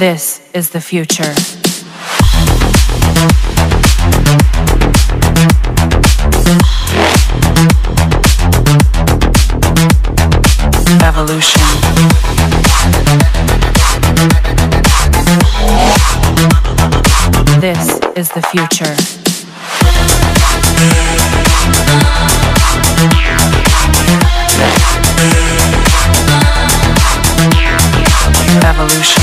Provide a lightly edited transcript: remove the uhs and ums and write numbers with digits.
This is the future. Evolution. This is the future. Evolution.